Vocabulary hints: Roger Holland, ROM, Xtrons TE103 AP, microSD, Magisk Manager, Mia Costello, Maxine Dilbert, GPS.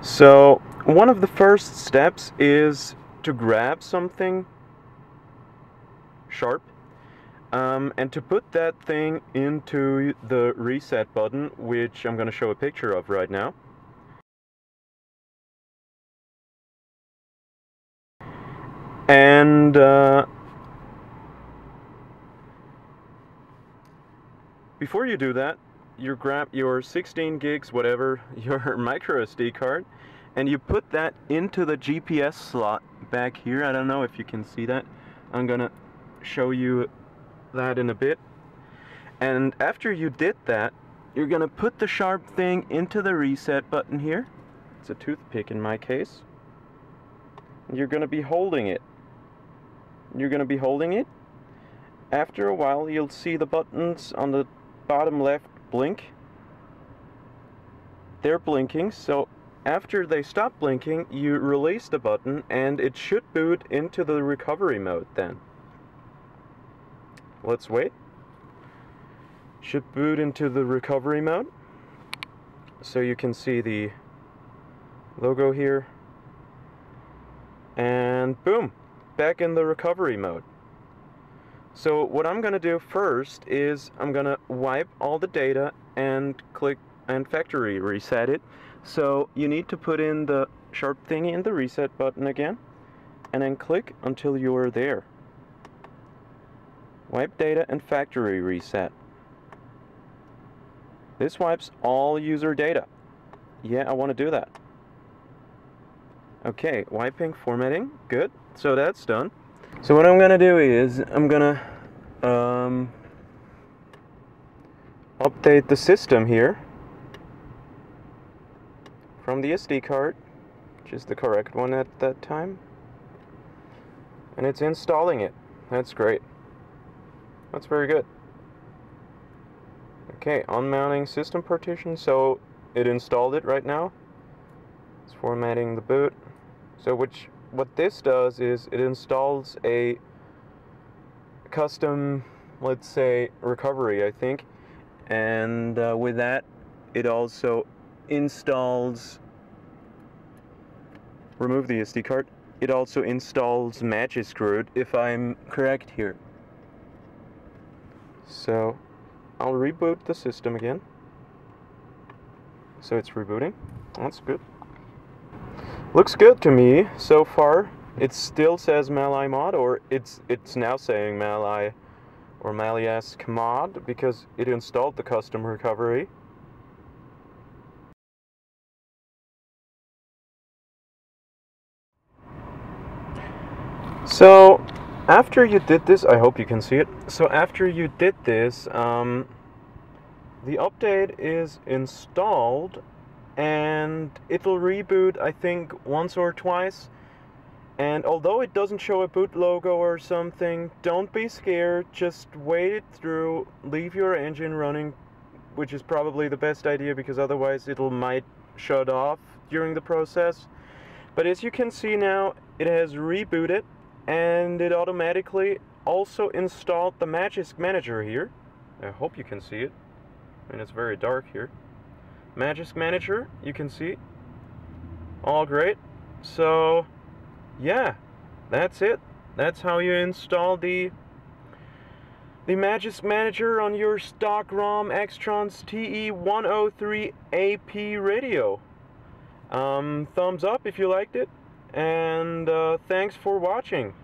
So one of the first steps is to grab something sharp and to put that thing into the reset button, which I'm going to show a picture of right now. And before you do that, you grab your 16 gigs, whatever, your microSD card, and you put that into the GPS slot back here. I don't know if you can see that. I'm gonna show you that in a bit. And after you did that, you're gonna put the sharp thing into the reset button here. It's a toothpick in my case. You're gonna be holding it. You're gonna be holding it. After a while, you'll see the buttons on the bottom left blink. They're blinking, so after they stop blinking, you release the button and it should boot into the recovery mode then. Let's wait. Should boot into the recovery mode. So you can see the logo here. And boom, back in the recovery mode. So what I'm gonna do first is I'm gonna wipe all the data and click and factory reset it. So you need to put in the sharp thingy in the reset button again and then click until you're there. Wipe data and factory reset. This wipes all user data. Yeah, I want to do that. Okay, wiping, formatting, good. So that's done. So what I'm gonna do is I'm gonna update the system here from the SD card, which is the correct one at that time, and it's installing it. That's great. That's very good. Okay, unmounting system partition. So it installed it right now. It's formatting the boot. So what this does is it installs a custom, let's say, recovery, I think, and with that it also installs, remove the SD card, it also installs Magisk root, if I'm correct here. So I'll reboot the system again. So it's rebooting, that's good. Looks good to me so far. It still says Mali mod, or it's now saying Mali or Magisk mod because it installed the custom recovery. So after you did this, I hope you can see it. So after you did this, the update is installed. And it'll reboot, I think, once or twice. And although it doesn't show a boot logo or something, don't be scared, just wait it through, leave your engine running, which is probably the best idea because otherwise it might shut off during the process. But as you can see now, it has rebooted and it automatically also installed the Magisk Manager here. I hope you can see it. I mean, it's very dark here. Magisk Manager, you can see, all great. So yeah, that's it. That's how you install the Magisk Manager on your stock ROM Xtrons TE103 AP radio. Thumbs up if you liked it, and thanks for watching.